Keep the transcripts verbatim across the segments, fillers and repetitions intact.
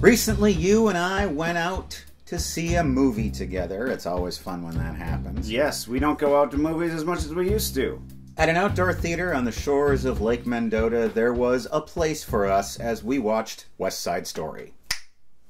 Recently, you and I went out to see a movie together. It's always fun when that happens. Yes, we don't go out to movies as much as we used to. At an outdoor theater on the shores of Lake Mendota, there was a place for us as we watched West Side Story.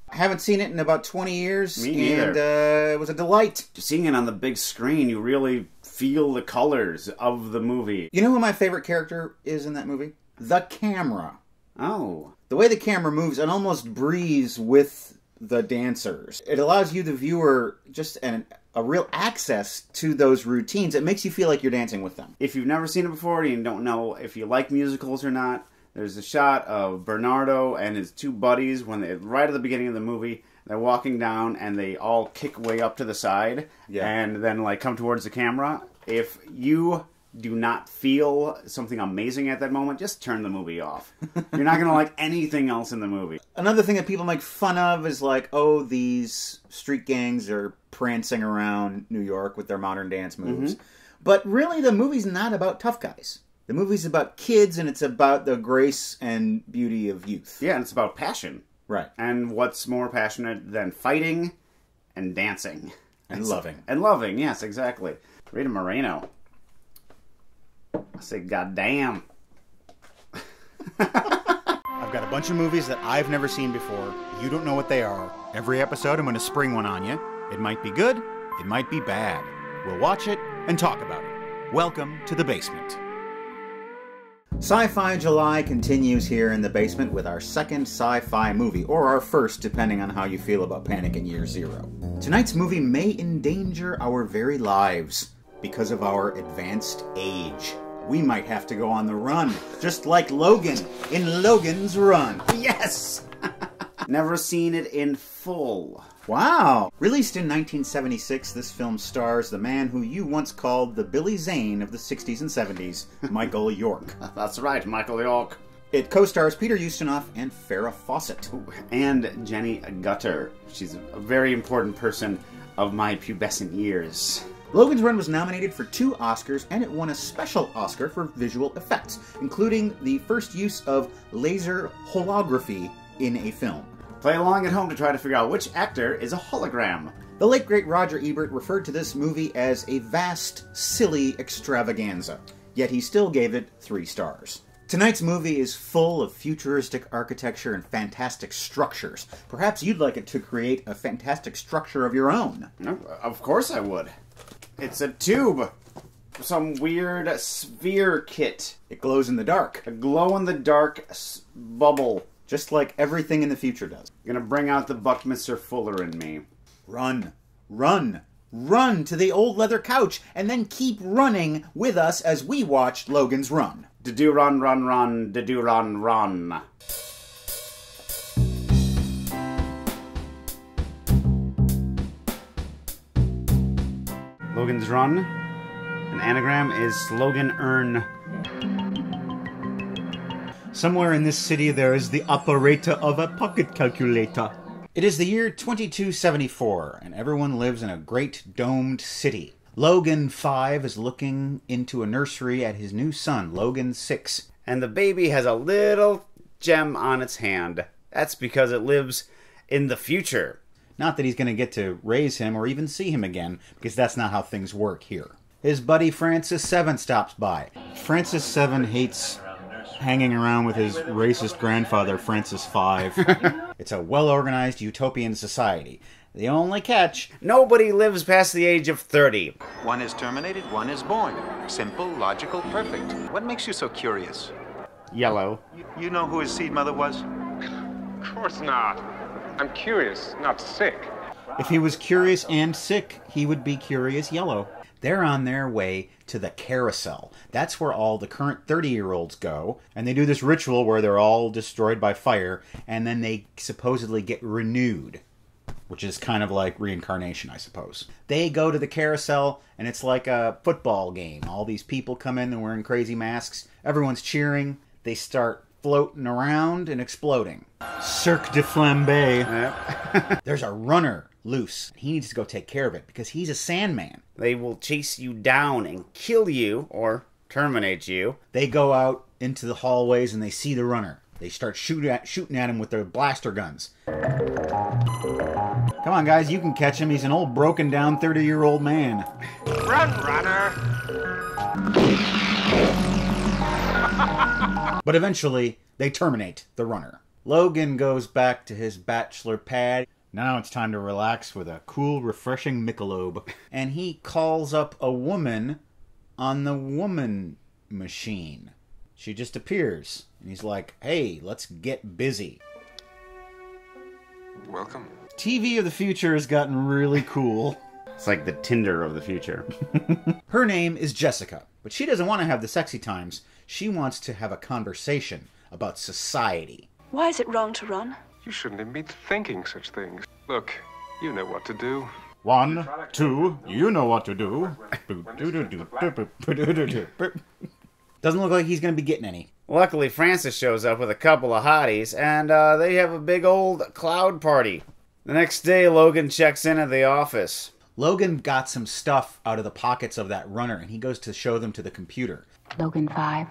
I haven't seen it in about twenty years. Me neither. And uh, it was a delight. Seeing it on the big screen, you really feel the colors of the movie. You know who my favorite character is in that movie? The camera. Oh. The way the camera moves and almost breathes with the dancers. It allows you, the viewer, just an, a real access to those routines. It makes you feel like you're dancing with them. If you've never seen it before and you don't know if you like musicals or not, there's a shot of Bernardo and his two buddies when they, right at the beginning of the movie, they're walking down and they all kick way up to the side, yeah, and then like come towards the camera. If you do not feel something amazing at that moment, just turn the movie off. You're not going to like anything else in the movie. Another thing that people make fun of is like, oh, these street gangs are prancing around New York with their modern dance moves. Mm-hmm. But really, the movie's not about tough guys. The movie's about kids, and it's about the grace and beauty of youth. Yeah, and it's about passion. Right. And what's more passionate than fighting and dancing? And, and loving. And loving, yes, exactly. Rita Moreno. I say, goddamn. I've got a bunch of movies that I've never seen before. You don't know what they are. Every episode, I'm going to spring one on you. It might be good. It might be bad. We'll watch it and talk about it. Welcome to The Basement. Sci-Fi July continues here in the basement with our second sci-fi movie, or our first, depending on how you feel about Panic in Year Zero. Tonight's movie may endanger our very lives because of our advanced age. We might have to go on the run, just like Logan in Logan's Run. Yes! Never seen it in full. Wow! Released in nineteen seventy-six, this film stars the man who you once called the Billy Zane of the sixties and seventies, Michael York. That's right, Michael York. It co-stars Peter Ustinov and Farrah Fawcett. Ooh, and Jenny Agutter. She's a very important person of my pubescent years. Logan's Run was nominated for two Oscars, and it won a special Oscar for visual effects, including the first use of laser holography in a film. Play along at home to try to figure out which actor is a hologram. The late great Roger Ebert referred to this movie as a vast, silly extravaganza, yet he still gave it three stars. Tonight's movie is full of futuristic architecture and fantastic structures. Perhaps you'd like it to create a fantastic structure of your own. Of course I would. It's a tube. Some weird sphere kit. It glows in the dark. A glow-in-the-dark bubble. Just like everything in the future does. I'm gonna bring out the Buckminster Fuller in me. Run, run, run to the old leather couch, and then keep running with us as we watch Logan's Run. Do run, run, run, do run, run. Logan's Run. An anagram is Slogan Earn. Somewhere in this city there is the operator of a pocket calculator. It is the year twenty-two seventy-four, and everyone lives in a great domed city. Logan five is looking into a nursery at his new son, Logan six. And the baby has a little gem on its hand. That's because it lives in the future. Not that he's going to get to raise him or even see him again, because that's not how things work here. His buddy Francis Seven stops by. Francis Seven hates hanging around with his racist grandfather, Francis Five. It's a well-organized utopian society. The only catch, nobody lives past the age of thirty. One is terminated, one is born. Simple, logical, perfect. What makes you so curious? Yellow. You know who his seed mother was? Of course not. I'm curious, not sick. If he was curious and sick, he would be curious yellow. They're on their way to the carousel. That's where all the current thirty-year-olds go, and they do this ritual where they're all destroyed by fire, and then they supposedly get renewed, which is kind of like reincarnation, I suppose. They go to the carousel, and it's like a football game. All these people come in, they're wearing crazy masks. Everyone's cheering. They start floating around and exploding. Cirque de Flambe. Yep. There's a runner loose. He needs to go take care of it because he's a sandman. They will chase you down and kill you or terminate you. They go out into the hallways and they see the runner. They start shoot at, shooting at him with their blaster guns. Come on, guys, you can catch him. He's an old, broken-down, thirty-year-old man. Run, runner! But eventually, they terminate the runner. Logan goes back to his bachelor pad. Now it's time to relax with a cool, refreshing Michelob. And he calls up a woman on the woman machine. She just appears, and he's like, hey, let's get busy. Welcome. T V of the future has gotten really cool. It's like the Tinder of the future. Her name is Jessica, but she doesn't want to have the sexy times. She wants to have a conversation about society. Why is it wrong to run? You shouldn't even be thinking such things. Look, you know what to do. One, two, you know what to do. Doesn't look like he's going to be getting any. Luckily, Francis shows up with a couple of hotties, and uh, they have a big old cloud party. The next day, Logan checks in at the office. Logan got some stuff out of the pockets of that runner, and he goes to show them to the computer. Logan five,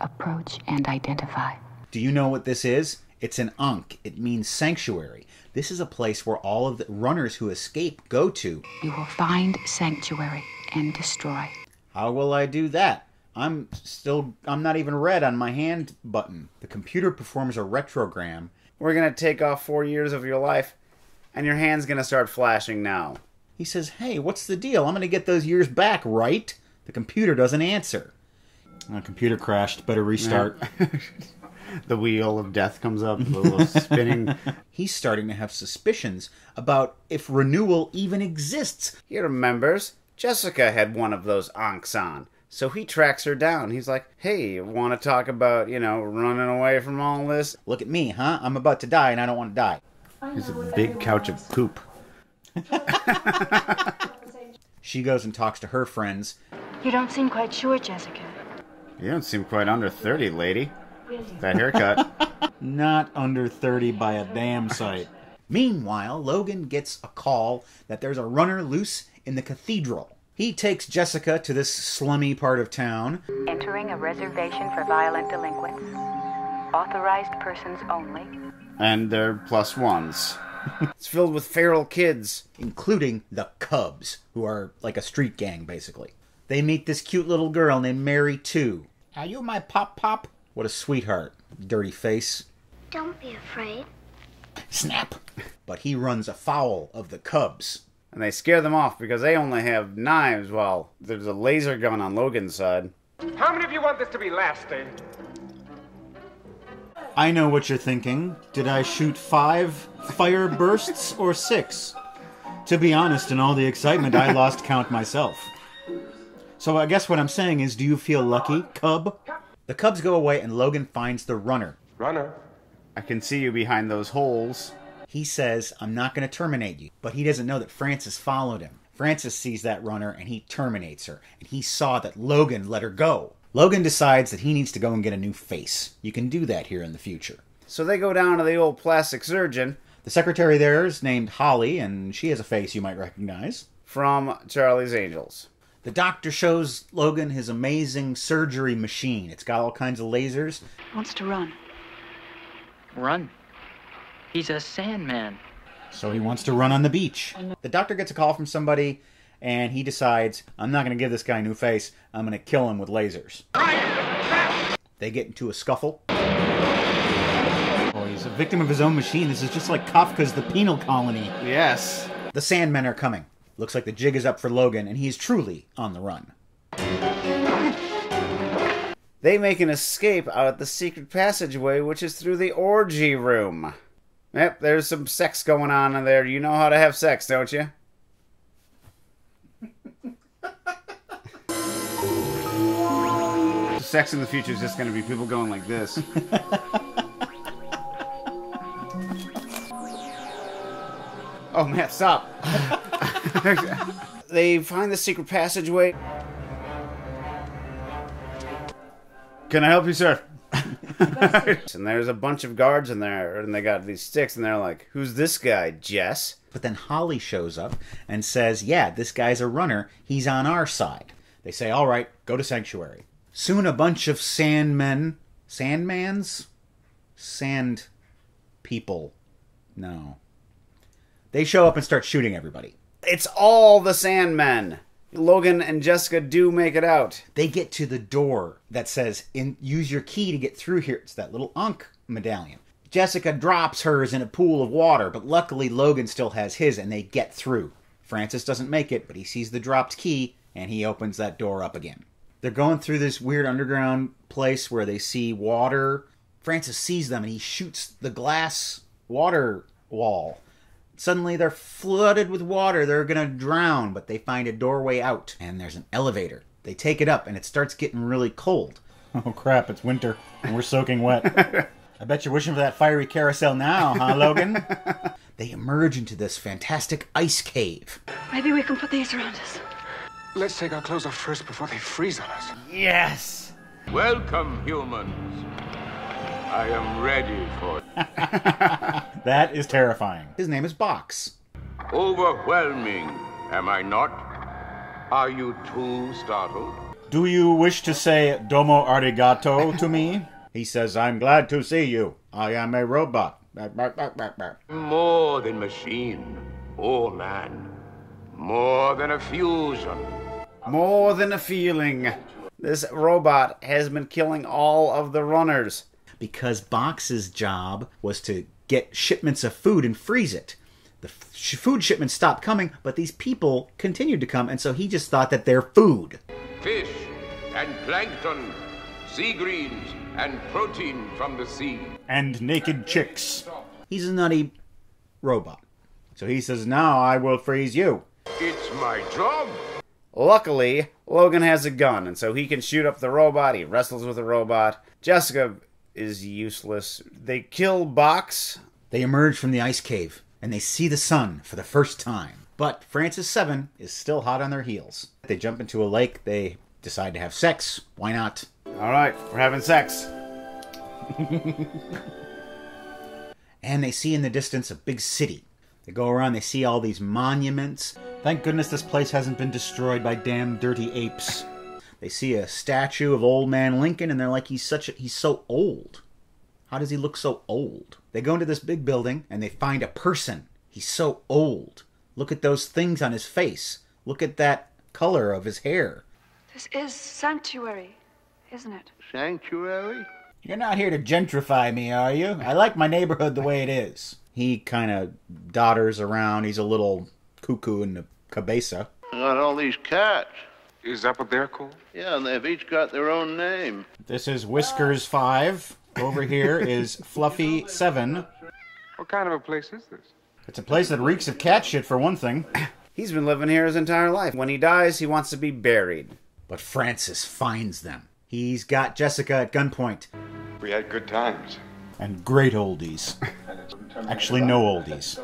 approach and identify. Do you know what this is? It's an Ankh. It means sanctuary. This is a place where all of the runners who escape go to. You will find sanctuary and destroy. How will I do that? I'm still, I'm not even red on my hand button. The computer performs a retrogram. We're going to take off four years of your life, and your hand's going to start flashing now. He says, hey, what's the deal? I'm going to get those years back, right? The computer doesn't answer. My computer crashed. Better restart. The wheel of death comes up, the little spinning. He's starting to have suspicions about if renewal even exists. He remembers Jessica had one of those Ankhs on. So he tracks her down. He's like, hey, want to talk about, you know, running away from all this? Look at me, huh? I'm about to die and I don't want to die. There's a big couch of poop. She goes and talks to her friends. You don't seem quite sure, Jessica. You don't seem quite under thirty, lady. That haircut. Not under thirty by a damn sight. Meanwhile, Logan gets a call that there's a runner loose in the cathedral. He takes Jessica to this slummy part of town. Entering a reservation for violent delinquents. Authorized persons only. And they're plus ones. It's filled with feral kids. Including the Cubs, who are like a street gang, basically. They meet this cute little girl named Mary Two. Are you my pop-pop? What a sweetheart. Dirty face. Don't be afraid. Snap. But he runs afoul of the Cubs. And they scare them off because they only have knives while there's a laser gun on Logan's side. How many of you want this to be lasting? I know what you're thinking. Did I shoot five fire bursts or six? To be honest, in all the excitement, I lost count myself. So I guess what I'm saying is, do you feel lucky, Cub? The Cubs go away and Logan finds the runner. Runner? I can see you behind those holes. He says, I'm not going to terminate you. But he doesn't know that Francis followed him. Francis sees that runner and he terminates her. And he saw that Logan let her go. Logan decides that he needs to go and get a new face. You can do that here in the future. So they go down to the old plastic surgeon. The secretary there is named Holly, and she has a face you might recognize. From Charlie's Angels. The doctor shows Logan his amazing surgery machine. It's got all kinds of lasers. He wants to run. Run. He's a sandman. So he wants to run on the beach. The doctor gets a call from somebody, and he decides, I'm not going to give this guy a new face. I'm going to kill him with lasers. They get into a scuffle. Oh, he's a victim of his own machine. This is just like Kafka's The Penal Colony. Yes. The sandmen are coming. Looks like the jig is up for Logan, and he's truly on the run. They make an escape out at the secret passageway, which is through the orgy room. Yep, there's some sex going on in there. You know how to have sex, don't you? Sex in the future is just going to be people going like this. Oh, man, stop. They find the secret passageway. Can I help you, sir? And there's a bunch of guards in there, and they got these sticks, and they're like, who's this guy, Jess? But then Holly shows up and says, yeah, this guy's a runner. He's on our side. They say, all right, go to sanctuary. Soon a bunch of sandmen Sandmans? Sand people. No. They show up and start shooting everybody. It's all the Sandmen. Logan and Jessica do make it out. They get to the door that says, "In use your key to get through here." It's that little Ankh medallion. Jessica drops hers in a pool of water, but luckily Logan still has his, and they get through. Francis doesn't make it, but he sees the dropped key, and he opens that door up again. They're going through this weird underground place where they see water. Francis sees them, and he shoots the glass water wall. Suddenly they're flooded with water. They're going to drown, but they find a doorway out, and there's an elevator. They take it up, and it starts getting really cold. Oh, crap, it's winter, and we're soaking wet. I bet you're wishing for that fiery carousel now, huh, Logan? They emerge into this fantastic ice cave. Maybe we can put these around us. Let's take our clothes off first before they freeze on us. Yes! Welcome, humans. I am ready for it. That is terrifying. His name is Box. Overwhelming, am I not? Are you too startled? Do you wish to say domo arigato to me? He says, I'm glad to see you. I am a robot. More than machine or man. More than a fusion. More than a feeling. This robot has been killing all of the runners. Because Box's job was to get shipments of food and freeze it. The sh food shipments stopped coming, but these people continued to come, and so he just thought that they're food. Fish and plankton, sea greens, and protein from the sea. And naked chicks. He's a nutty robot. So he says, now I will freeze you. It's my job. Luckily, Logan has a gun, and so he can shoot up the robot. He wrestles with the robot. Jessica is useless. They kill Box. They emerge from the ice cave, and they see the sun for the first time. But Francis Seven is still hot on their heels. They jump into a lake. They decide to have sex. Why not? All right, we're having sex. And they see in the distance a big city. They go around, they see all these monuments. Thank goodness this place hasn't been destroyed by damn dirty apes. They see a statue of old man Lincoln, and they're like, he's such a, he's so old. How does he look so old? They go into this big building, and they find a person. He's so old. Look at those things on his face. Look at that color of his hair. This is sanctuary, isn't it? Sanctuary? You're not here to gentrify me, are you? I like my neighborhood the way it is. He kind of dodders around. He's a little cuckoo in the cabeza. I got all these cats. Is that what they're called? Yeah, and they've each got their own name. This is Whiskers Five. Over here is Fluffy Seven. What kind of a place is this? It's a place that reeks of cat shit, for one thing. He's been living here his entire life. When he dies, he wants to be buried. But Francis finds them. He's got Jessica at gunpoint. We had good times. And great oldies. Actually, no oldies.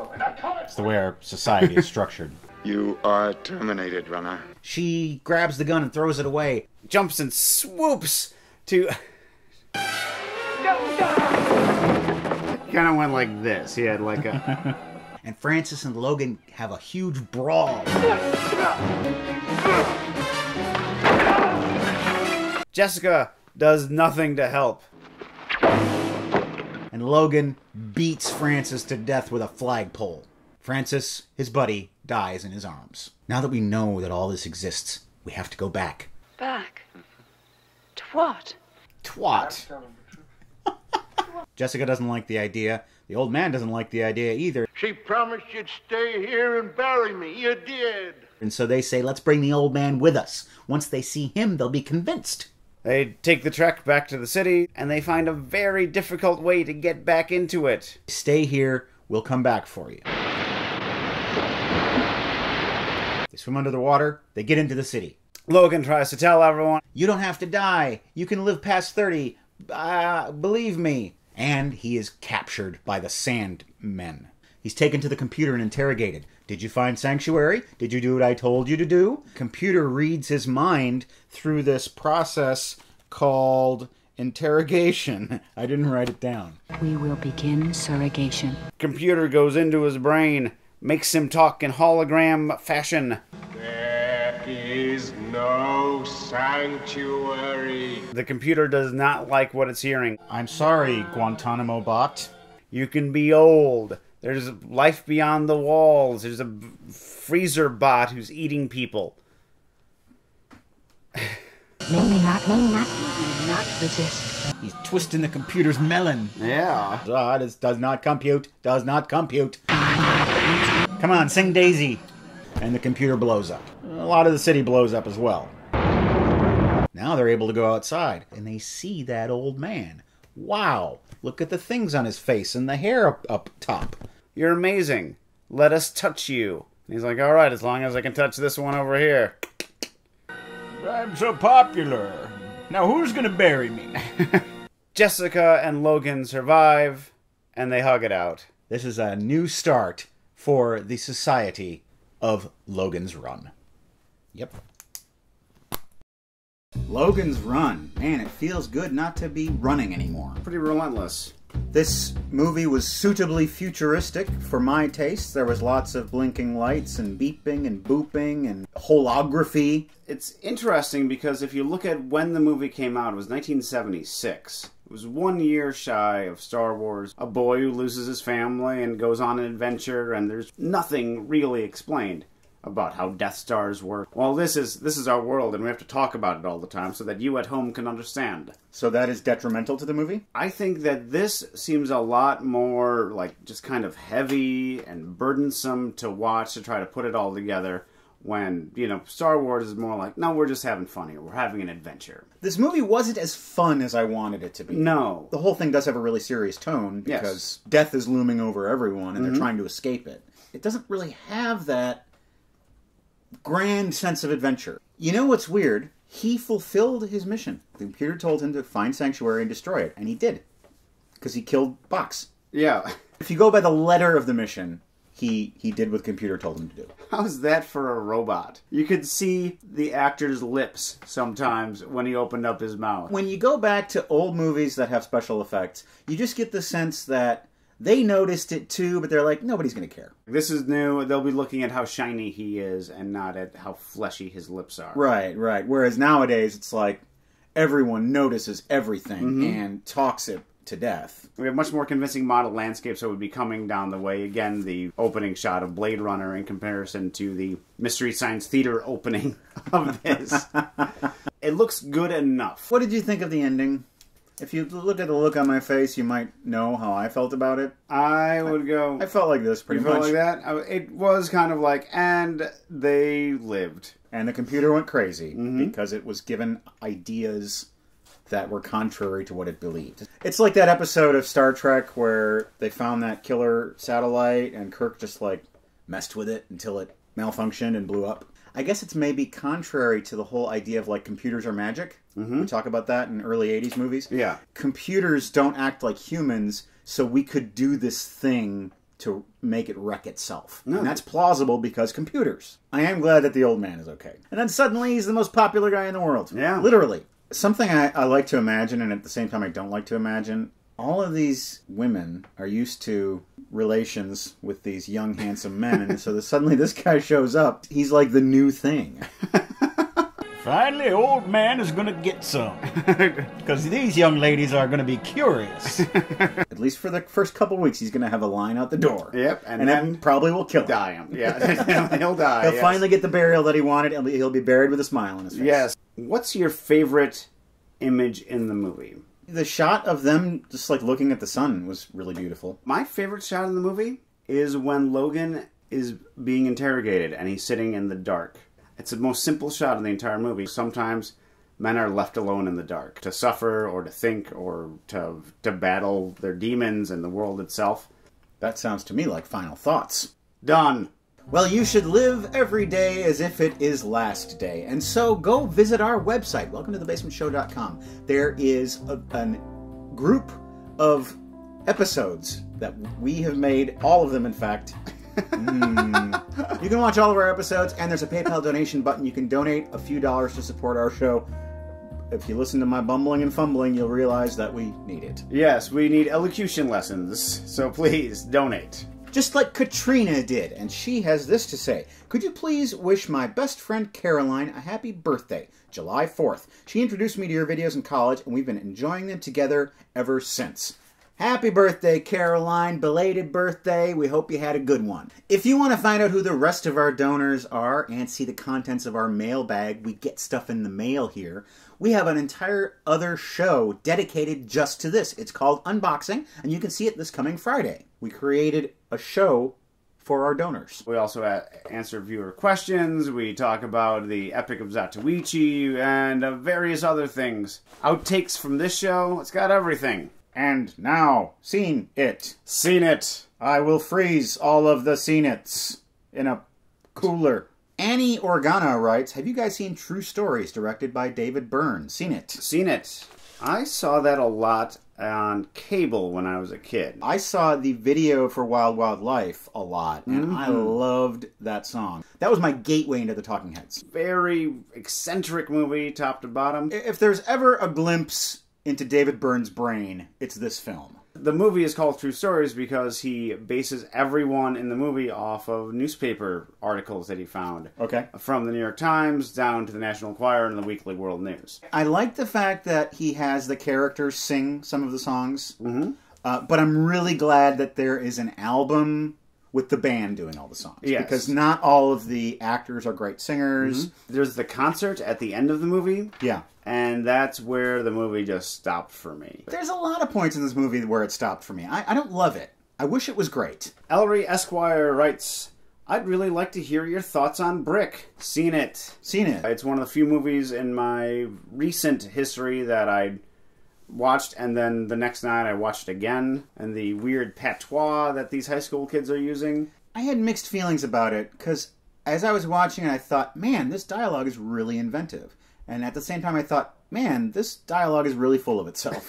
It's the way our society is structured. You are terminated, runner. She grabs the gun and throws it away, jumps and swoops to... Kind of went like this. He had like a... And Francis and Logan have a huge brawl. Jessica does nothing to help. And Logan beats Francis to death with a flagpole. Francis, his buddy, dies in his arms. Now that we know that all this exists, we have to go back. Back? To what? Twat. Jessica doesn't like the idea. The old man doesn't like the idea either. She promised you'd stay here and bury me. You did. And so they say, let's bring the old man with us. Once they see him, they'll be convinced. They take the trek back to the city, and they find a very difficult way to get back into it. Stay here. We'll come back for you. They swim under the water. They get into the city. Logan tries to tell everyone, you don't have to die. You can live past thirty. Uh, believe me. And he is captured by the sand men. He's taken to the computer and interrogated. Did you find sanctuary? Did you do what I told you to do? Computer reads his mind through this process called interrogation. I didn't write it down. We will begin surrogation. Computer goes into his brain. Makes him talk in hologram fashion. There is no No sanctuary. The computer does not like what it's hearing. I'm sorry, Guantanamo bot. You can be old. There's life beyond the walls. There's a freezer bot who's eating people. Maybe not, maybe not, maybe not resist. He's twisting the computer's melon. Yeah. Ah, this does not compute. Does not compute. Come on, sing Daisy. And the computer blows up. A lot of the city blows up as well. Now they're able to go outside, and they see that old man. Wow. Look at the things on his face and the hair up, up top. You're amazing. Let us touch you. And he's like, all right, as long as I can touch this one over here. I'm so popular. Now who's going to bury me? Jessica and Logan survive, and they hug it out. This is a new start for the society of Logan's Run. Yep. Logan's Run. Man, it feels good not to be running anymore. Pretty relentless. This movie was suitably futuristic for my taste. There was lots of blinking lights and beeping and booping and holography. It's interesting because if you look at when the movie came out, it was nineteen seventy-six. It was one year shy of Star Wars. A boy who loses his family and goes on an adventure, and there's nothing really explained about how Death Stars work. Well, this is this is our world, and we have to talk about it all the time so that you at home can understand. So that is detrimental to the movie? I think that this seems a lot more, like, just kind of heavy and burdensome to watch, to try to put it all together, when, you know, Star Wars is more like, no, we're just having fun here. We're having an adventure. This movie wasn't as fun as I wanted it to be. No. The whole thing does have a really serious tone, because yes, death is looming over everyone, and mm-hmm. they're trying to escape it. It doesn't really have that grand sense of adventure. You know what's weird? He fulfilled his mission. The computer told him to find sanctuary and destroy it, and he did. Because he killed Box. Yeah. If you go by the letter of the mission, he, he did what the computer told him to do. How's that for a robot? You could see the actor's lips sometimes when he opened up his mouth. When you go back to old movies that have special effects, you just get the sense that they noticed it too, but they're like, nobody's going to care. This is new. They'll be looking at how shiny he is and not at how fleshy his lips are. Right, right. Whereas nowadays, it's like everyone notices everything mm-hmm. and talks it to death. We have much more convincing model landscapes that would be coming down the way. Again, the opening shot of Blade Runner in comparison to the Mystery Science Theater opening of this. It looks good enough. What did you think of the ending? If you look at the look on my face, you might know how I felt about it. I would go... I felt like this, pretty much. You felt like that? I, it was kind of like, and they lived. And the computer went crazy, mm-hmm. because it was given ideas that were contrary to what it believed. It's like that episode of Star Trek where they found that killer satellite, and Kirk just, like, messed with it until it malfunctioned and blew up. I guess it's maybe contrary to the whole idea of, like, computers are magic. Mm-hmm. We talk about that in early eighties movies. Yeah. Computers don't act like humans, so we could do this thing to make it wreck itself. No. And that's plausible because computers. I am glad that the old man is okay. And then suddenly he's the most popular guy in the world. Yeah. Literally. Something I, I like to imagine, and at the same time I don't like to imagine, all of these women are used to relations with these young, handsome men, and so suddenly this guy shows up. He's like the new thing. Finally, old man is going to get some. Because these young ladies are going to be curious. At least for the first couple weeks, he's going to have a line out the door. Yep. And, and then, then probably will kill him. Die him. Yeah, he'll die. He'll yes. finally get the burial that he wanted, and he'll be buried with a smile on his face. Yes. What's your favorite image in the movie? The shot of them just, like, looking at the sun was really beautiful. My favorite shot in the movie is when Logan is being interrogated, and he's sitting in the dark. It's the most simple shot in the entire movie. Sometimes men are left alone in the dark to suffer or to think or to to battle their demons and the world itself. That sounds to me like final thoughts. Done. Well, you should live every day as if it is last day. And so go visit our website, welcome to the basement show dot com. There is a, a group of episodes that we have made, all of them, in fact. mm. You can watch all of our episodes, and there's a PayPal donation button. You can donate a few dollars to support our show. If you listen to my bumbling and fumbling, you'll realize that we need it. Yes, we need elocution lessons, so please donate. just like Katrina did. And she has this to say. Could you please wish my best friend Caroline a happy birthday, July fourth? She introduced me to your videos in college, and we've been enjoying them together ever since. Happy birthday, Caroline. Belated birthday. We hope you had a good one. If you want to find out who the rest of our donors are and see the contents of our mailbag, we get stuff in the mail here. We have an entire other show dedicated just to this. It's called Unboxing, and you can see it this coming Friday. We created a show for our donors. We also answer viewer questions. We talk about the Epic of Zatoichi and uh, various other things. Outtakes from this show. It's got everything. And now, seen it. Seen it. I will freeze all of the seen it's in a cooler. Annie Organa writes, have you guys seen True Stories, directed by David Byrne? Seen it. Seen it. I saw that a lot on cable when I was a kid. I saw the video for Wild Wild Life a lot, and mm-hmm. I loved that song. That was my gateway into the Talking Heads. Very eccentric movie, top to bottom. If there's ever a glimpse into David Byrne's brain, it's this film. The movie is called True Stories because he bases everyone in the movie off of newspaper articles that he found. Okay. From the New York Times down to the National Enquirer and the Weekly World News. I like the fact that he has the characters sing some of the songs, mm-hmm. uh, but I'm really glad that there is an album with the band doing all the songs. Yes. Because not all of the actors are great singers. Mm-hmm. There's the concert at the end of the movie. Yeah. And that's where the movie just stopped for me. There's a lot of points in this movie where it stopped for me. I, I don't love it. I wish it was great. Ellery Esquire writes, I'd really like to hear your thoughts on Brick. Seen it. Seen it. It's one of the few movies in my recent history that I watched, and then the next night I watched again, and the weird patois that these high school kids are using. I had mixed feelings about it, because as I was watching it, I thought, man, this dialogue is really inventive. And at the same time, I thought, man, this dialogue is really full of itself.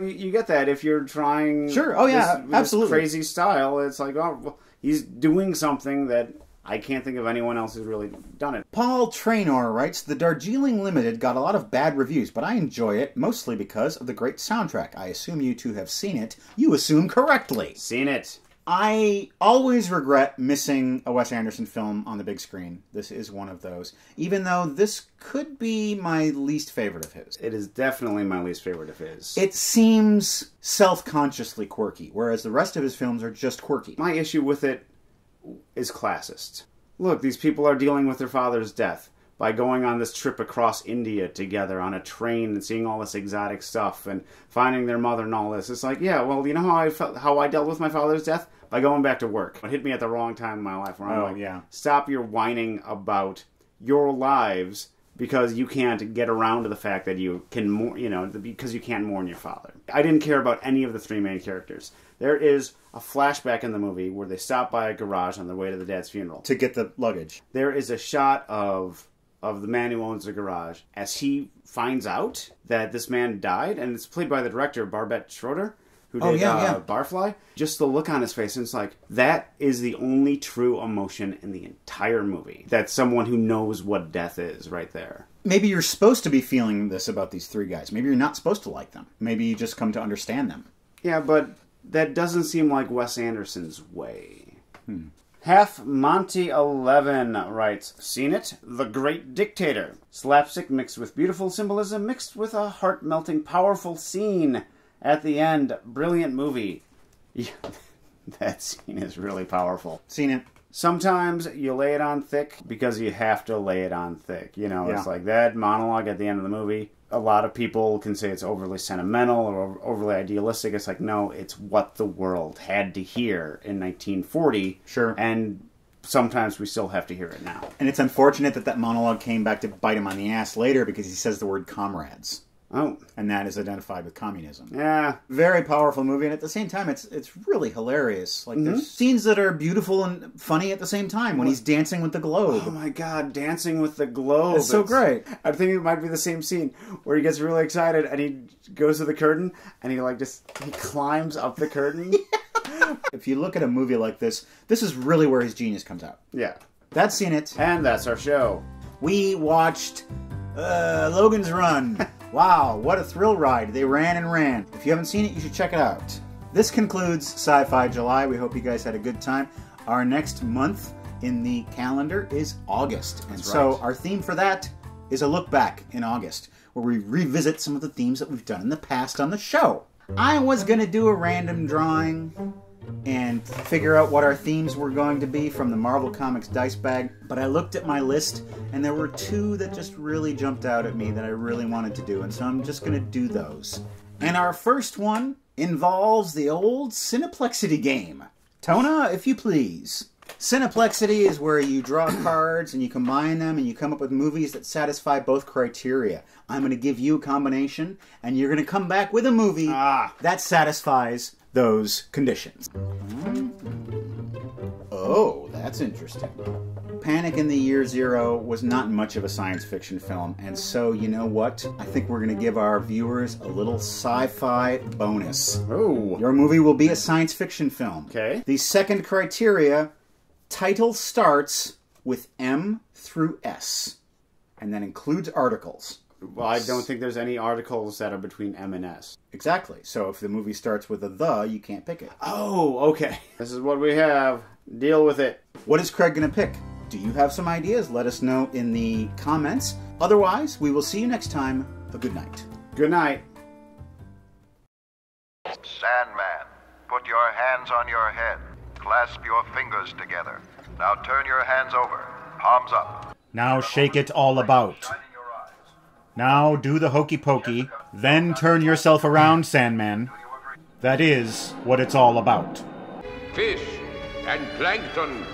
You get that if you're trying sure. oh, yeah, this, absolutely. this crazy style. It's like, oh, well, he's doing something that I can't think of anyone else who's really done it. Paul Traynor writes, The Darjeeling Limited got a lot of bad reviews, but I enjoy it mostly because of the great soundtrack. I assume you two have seen it. You assume correctly. Seen it. I always regret missing a Wes Anderson film on the big screen. This is one of those. Even though this could be my least favorite of his. It is definitely my least favorite of his. It seems self-consciously quirky, whereas the rest of his films are just quirky. My issue with it is classist. Look, these people are dealing with their father's death by going on this trip across India together on a train and seeing all this exotic stuff and finding their mother and all this. It's like, yeah, well, you know how I felt, how I dealt with my father's death? By going back to work. It hit me at the wrong time in my life where I'm oh, like, yeah. Stop your whining about your lives because you can't get around to the fact that you can mourn, you know, because you can't mourn your father. I didn't care about any of the three main characters. There is a flashback in the movie where they stop by a garage on their way to the dad's funeral. To get the luggage. There is a shot of of the man who owns the garage as he finds out that this man died, and it's played by the director, Barbette Schroeder, who did oh, yeah, uh, yeah. Barfly. Just the look on his face, and it's like, that is the only true emotion in the entire movie. That's someone who knows what death is right there. Maybe you're supposed to be feeling this about these three guys. Maybe you're not supposed to like them. Maybe you just come to understand them. Yeah, but that doesn't seem like Wes Anderson's way. Hmm. Half Monty eleven writes, Seen it? The Great Dictator. Slapstick mixed with beautiful symbolism, mixed with a heart-melting, powerful scene at the end. Brilliant movie. Yeah, that scene is really powerful. Seen it. Sometimes you lay it on thick because you have to lay it on thick. You know, yeah. It's like that monologue at the end of the movie. A lot of people can say it's overly sentimental or overly idealistic. It's like, no, it's what the world had to hear in nineteen forty. Sure. And sometimes we still have to hear it now. And it's unfortunate that that monologue came back to bite him on the ass later because he says the word comrades. Oh. And that is identified with communism. Yeah. Very powerful movie, and at the same time, it's it's really hilarious. Like, mm-hmm. There's scenes that are beautiful and funny at the same time when what? he's dancing with the globe. Oh my god, dancing with the globe. It's so it's, great. I think it might be the same scene where he gets really excited, and he goes to the curtain, and he, like, just he climbs up the curtain. Yeah. If you look at a movie like this, this is really where his genius comes out. Yeah. That's Seen It. And that's our show. We watched uh, Logan's Run. Wow, what a thrill ride. They ran and ran. If you haven't seen it, you should check it out. This concludes Sci-Fi July. We hope you guys had a good time. Our next month in the calendar is August. And That's so right. our theme for that is a look back in August, where we revisit some of the themes that we've done in the past on the show. I was going to do a random drawing and figure out what our themes were going to be from the Marvel Comics dice bag, but I looked at my list and there were two that just really jumped out at me that I really wanted to do, and so I'm just going to do those. And our first one involves the old Cineplexity game. Tona, if you please. Cineplexity is where you draw cards and you combine them and you come up with movies that satisfy both criteria. I'm going to give you a combination and you're going to come back with a movie ah. that satisfies those conditions. Oh, that's interesting. Panic in the Year Zero was not much of a science fiction film, and so you know what? I think we're going to give our viewers a little sci-fi bonus. Oh. Your movie will be a science fiction film. Okay. The second criteria, title starts with M through S, and that includes articles. Well, I don't think there's any articles that are between M and S. Exactly. So if the movie starts with a the, you can't pick it. Oh, okay. This is what we have. Deal with it. What is Craig going to pick? Do you have some ideas? Let us know in the comments. Otherwise, we will see you next time. A good night. Good night. Sandman, put your hands on your head. Clasp your fingers together. Now turn your hands over. Palms up. Now shake it all about. Now do the hokey pokey, then turn yourself around, Sandman. That is what it's all about. Fish and plankton.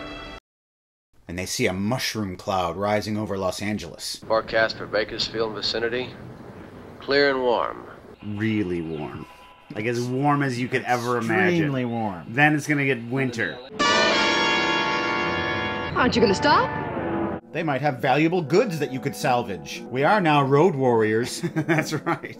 And they see a mushroom cloud rising over Los Angeles. Forecast for Bakersfield vicinity, clear and warm. Really warm. Like as warm as you could ever imagine. Extremely warm. Then it's gonna get winter. Aren't you gonna stop? They might have valuable goods that you could salvage. We are now road warriors. That's right.